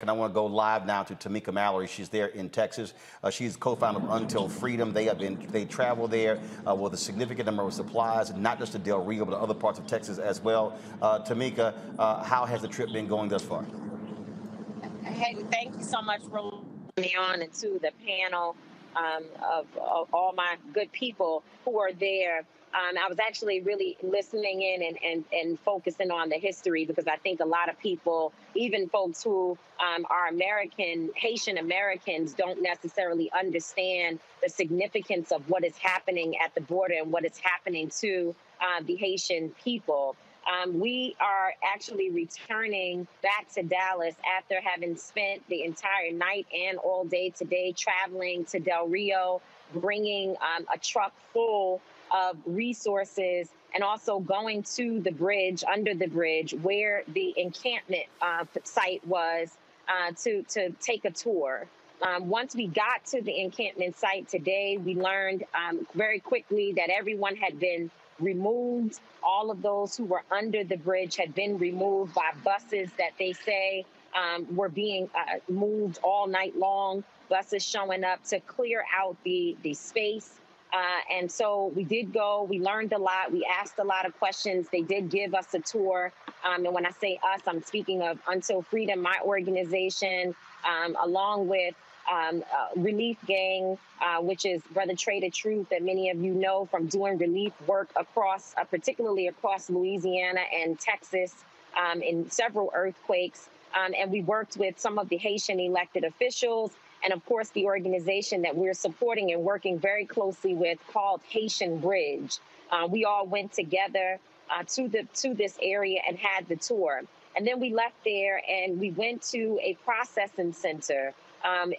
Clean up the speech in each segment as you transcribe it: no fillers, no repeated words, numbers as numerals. And I want to go live now to Tamika Mallory. She's there in Texas. She's co-founder of Until Freedom. They travel there with a significant number of supplies, not just to Del Rio, but to other parts of Texas as well. Tamika, how has the trip been going thus far? Hey, thank you so much for having me on and to the panel of all my good people who are there. I was actually really listening in and focusing on the history, because I think a lot of people, even folks who are American, Haitian Americans, don't necessarily understand the significance of what is happening at the border and what is happening to the Haitian people. We are actually returning back to Dallas after having spent the entire night and all day today traveling to Del Rio, bringing a truck full of resources, and also going to the bridge, under the bridge, where the encampment site was to take a tour. Once we got to the encampment site today, we learned very quickly that everyone had been removed. All of those who were under the bridge had been removed by buses that they say were being moved all night long, buses showing up to clear out the space. And so we did go. We learned a lot. We asked a lot of questions. They did give us a tour. And when I say us, I'm speaking of Until Freedom, my organization, along with Relief Gang, which is Brother Trade of Truth, that many of you know from doing relief work across, particularly across Louisiana and Texas, in several earthquakes. And we worked with some of the Haitian elected officials. And of course, the organization that we're supporting and working very closely with, called Haitian Bridge. We all went together to this area and had the tour. And then we left there and we went to a processing center.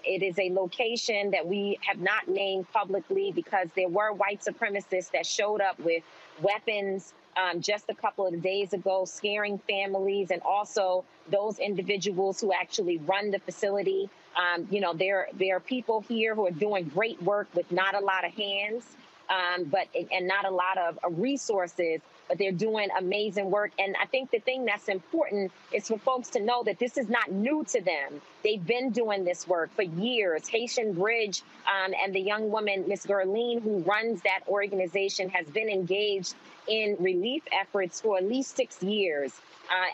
It is a location that we have not named publicly, because there were white supremacists that showed up with weapons just a couple of days ago, scaring families, and also those individuals who actually run the facility. You know, there are people here who are doing great work with not a lot of hands, and not a lot of resources, but they're doing amazing work. And I think the thing that's important is for folks to know that this is not new to them. They've been doing this work for years. Haitian Bridge and the young woman, Miss Gerline, who runs that organization, has been engaged in relief efforts for at least 6 years.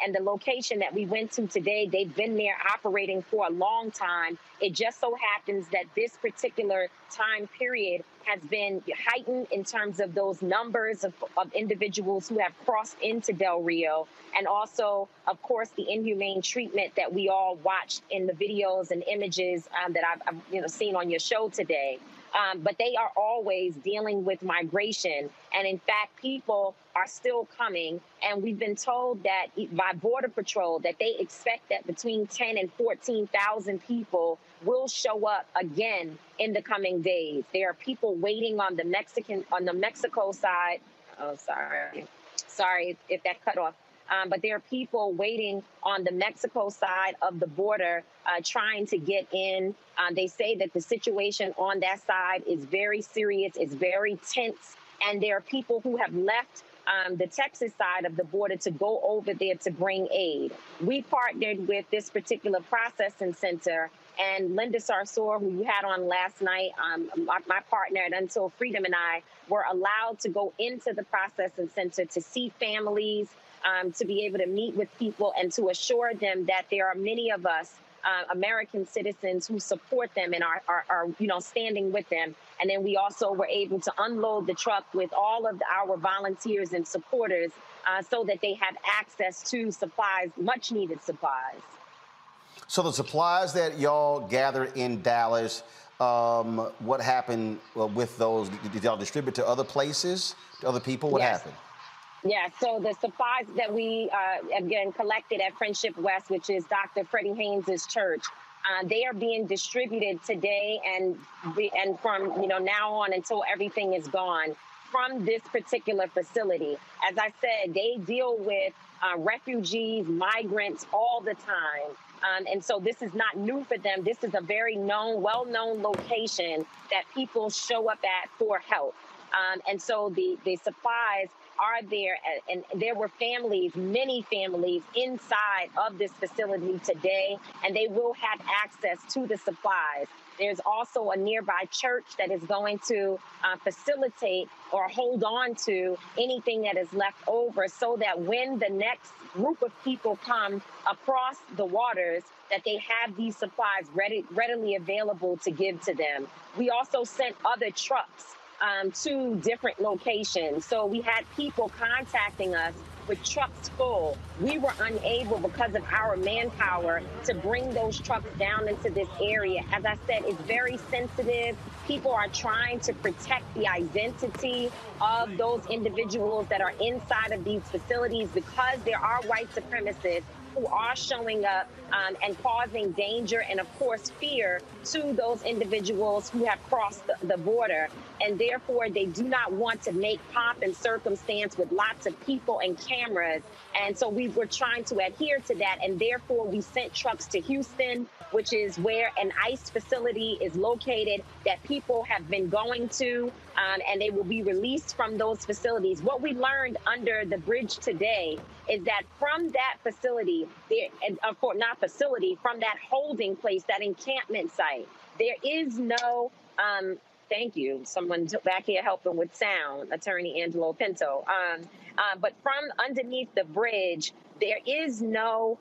And the location that we went to today, they've been there operating for a long time. It just so happens that this particular time period has been heightened in terms of those numbers of individuals who have crossed into Del Rio, and also, of course, the inhumane treatment that we all watched in the videos and images that I've seen on your show today. But they are always dealing with migration. And in fact, people are still coming. And we've been told that by Border Patrol that they expect that between 10 and 14,000 people will show up again in the coming days. There are people waiting on the Mexico side. Oh, sorry. Sorry if that cut off. But there are people waiting on the Mexico side of the border trying to get in. They say that the situation on that side is very serious, it's very tense, and there are people who have left the Texas side of the border to go over there to bring aid. We partnered with this particular processing center, and Linda Sarsour, who you had on last night, my partner at Until Freedom, and I were allowed to go into the processing center to see families, to be able to meet with people and to assure them that there are many of us, American citizens, who support them and are standing with them. And then we also were able to unload the truck with all of our volunteers and supporters so that they have access to supplies, much needed supplies. So the supplies that y'all gathered in Dallas, what happened with those? Did y'all distribute to other places, to other people? What happened? Yeah, so the supplies that we, again, collected at Friendship West, which is Dr. Freddie Haynes's church, they are being distributed today and from now on until everything is gone from this particular facility. As I said, they deal with refugees, migrants all the time. And so this is not new for them. This is a very known, well-known location that people show up at for help. And so the supplies are there, and there were families, many families inside of this facility today, and they will have access to the supplies. There's also a nearby church that is going to facilitate or hold on to anything that is left over so that when the next group of people come across the waters, that they have these supplies readily available to give to them. We also sent other trucks to different locations. So we had people contacting us with trucks full. We were unable, because of our manpower, to bring those trucks down into this area. As I said, it's very sensitive. People are trying to protect the identity of those individuals that are inside of these facilities, because there are white supremacists who are showing up and causing danger and, of course, fear to those individuals who have crossed the border. And therefore, they do not want to make pomp and circumstance with lots of people and cameras. And so we were trying to adhere to that. And therefore, we sent trucks to Houston, which is where an ICE facility is located that people have been going to, and they will be released from those facilities. What we learned under the bridge today is that from that facility, from that holding place, that encampment site, there is no, thank you, someone back here helping with sound, Attorney Angelo Pinto, but from underneath the bridge, there is no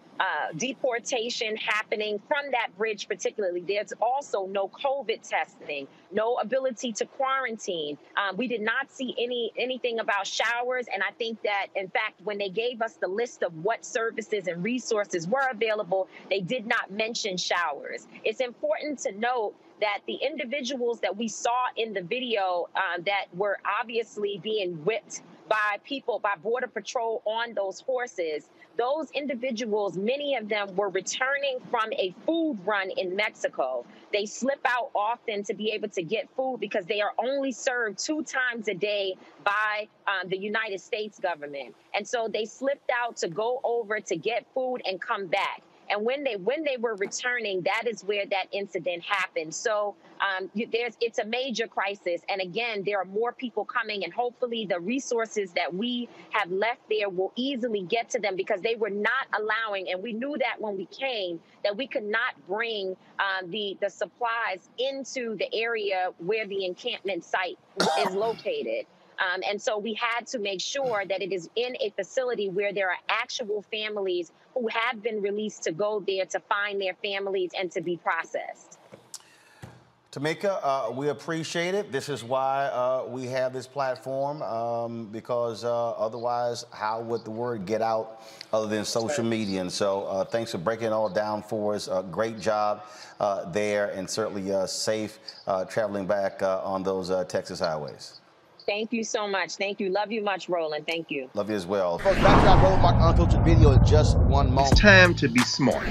deportation happening from that bridge particularly. There's also no COVID testing, no ability to quarantine. We did not see anything about showers. And I think that, in fact, when they gave us the list of what services and resources were available, they did not mention showers. It's important to note that the individuals that we saw in the video that were obviously being whipped by people, by Border Patrol on those horses, those individuals, many of them were returning from a food run in Mexico. They slip out often to be able to get food because they are only served 2 times a day by the United States government. And so they slipped out to go over to get food and come back. And when they were returning, that is where that incident happened. So it's a major crisis. And again, there are more people coming, and hopefully the resources that we have left there will easily get to them, because they were not allowing, and we knew that when we came, that we could not bring the supplies into the area where the encampment site is located. And so we had to make sure that it is in a facility where there are actual families who have been released to go there to find their families and to be processed. Tamika, we appreciate it. This is why we have this platform, because otherwise, how would the word get out other than social media? And so thanks for breaking it all down for us. Great job there, and certainly safe traveling back on those Texas highways. Thank you so much. Thank you. Love you much, Roland. Thank you. Love you as well. Folks, back to that Roland Martin Uncultured video in just one moment. It's time to be smart.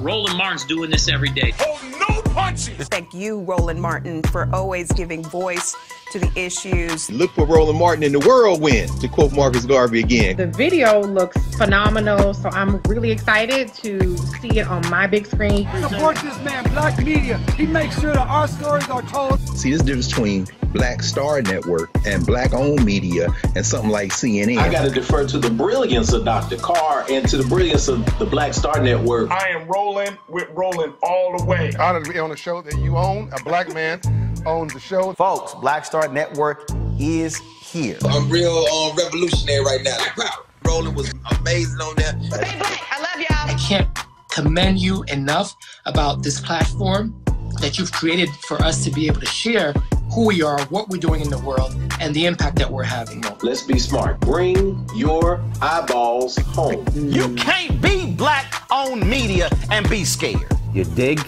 Roland Martin's doing this every day. Oh, no punches! Thank you, Roland Martin, for always giving voice to the issues. Look for Roland Martin in the whirlwind, to quote Marcus Garvey again. The video looks phenomenal, so I'm really excited to see it on my big screen. Support this man, Black Media. He makes sure that our stories are told. See, this difference between Black Star Network and Black-owned media and something like CNN. I got to defer to the brilliance of Dr. Carr and to the brilliance of the Black Star Network. I am rolling with Roland all the way. Honored to be on a show that you own, a Black man. Owns the show. Folks, Black Star Network is here. I'm real revolutionary right now. Like, wow, Roland was amazing on that. Stay Black. I love y'all. I can't commend you enough about this platform that you've created for us to be able to share who we are, what we're doing in the world, and the impact that we're having. Let's be smart. Bring your eyeballs home. You can't be Black-owned media and be scared. You dig?